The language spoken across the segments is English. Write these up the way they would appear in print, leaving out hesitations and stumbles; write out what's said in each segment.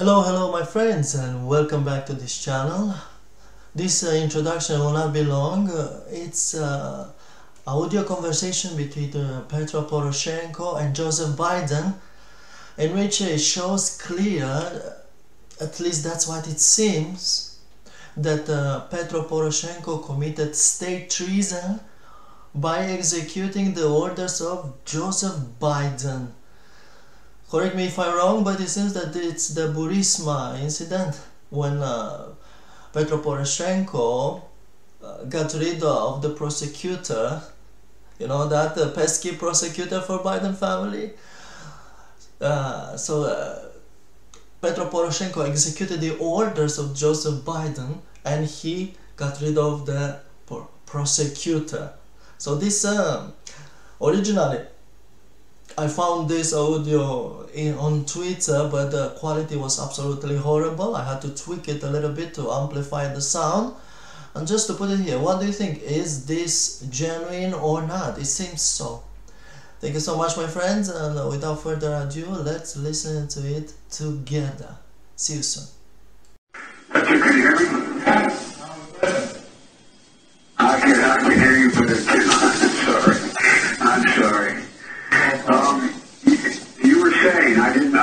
Hello my friends, and welcome back to this channel. This introduction will not be long. It's audio conversation between Petro Poroshenko and Joseph Biden, in which it shows clear, at least that's what it seems, that Petro Poroshenko committed state treason by executing the orders of Joseph Biden. Correct me if I'm wrong, but it seems that it's the Burisma incident when Petro Poroshenko got rid of the prosecutor, that pesky prosecutor for Biden family. So Petro Poroshenko executed the orders of Joseph Biden and he got rid of the prosecutor. So this, originally, I found this audio on Twitter, but the quality was absolutely horrible. I had to tweak it a little bit to amplify the sound. And just to put it here, what do you think? Is this genuine or not? It seems so. Thank you so much, my friends. And without further ado, let's listen to it together. See you soon. Can you hear me? I cannot hear you, but it's I'm sorry. You were saying, I missed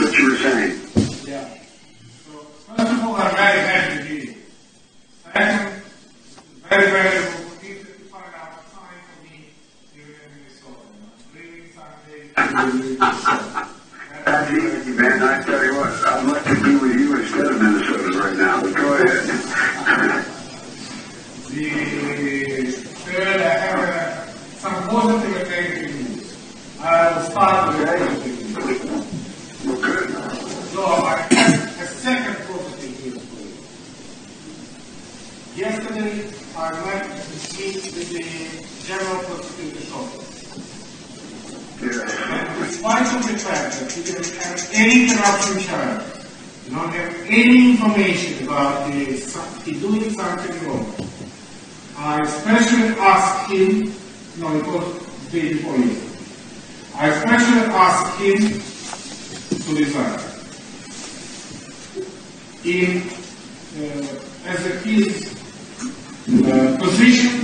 what you were saying. Yeah. So, first of all, I'm very happy to hear you. Second, very valuable for me to find out the time for me here in Minnesota. I'm leaving Sunday. That's easy, man. I tell you what, I'd like to be with you instead of Minnesota right now. But go ahead. The third, I have some positive attention. I was part of the So I had a second positive news for you. Yesterday, I went to meet with the General Prosecutor's Office. And despite of the fact that you don't have any corruption charge, you don't have any information about he doing something wrong, I especially asked him, no, it was the day before yesterday. I especially asked him to resign. As his position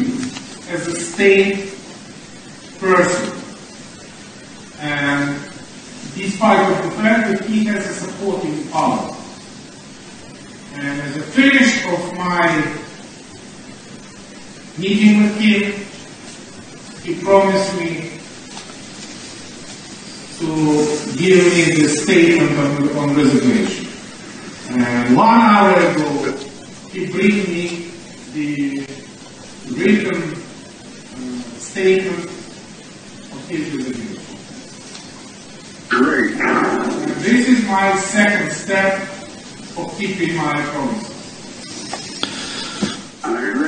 as a state person, and despite of the fact that he has a supporting power. And as a finish of my meeting with him, he promised me to give me the statement on resignation. And 1 hour ago, he bring me the written statement of his resignation. Great. And this is my second step of keeping my promises.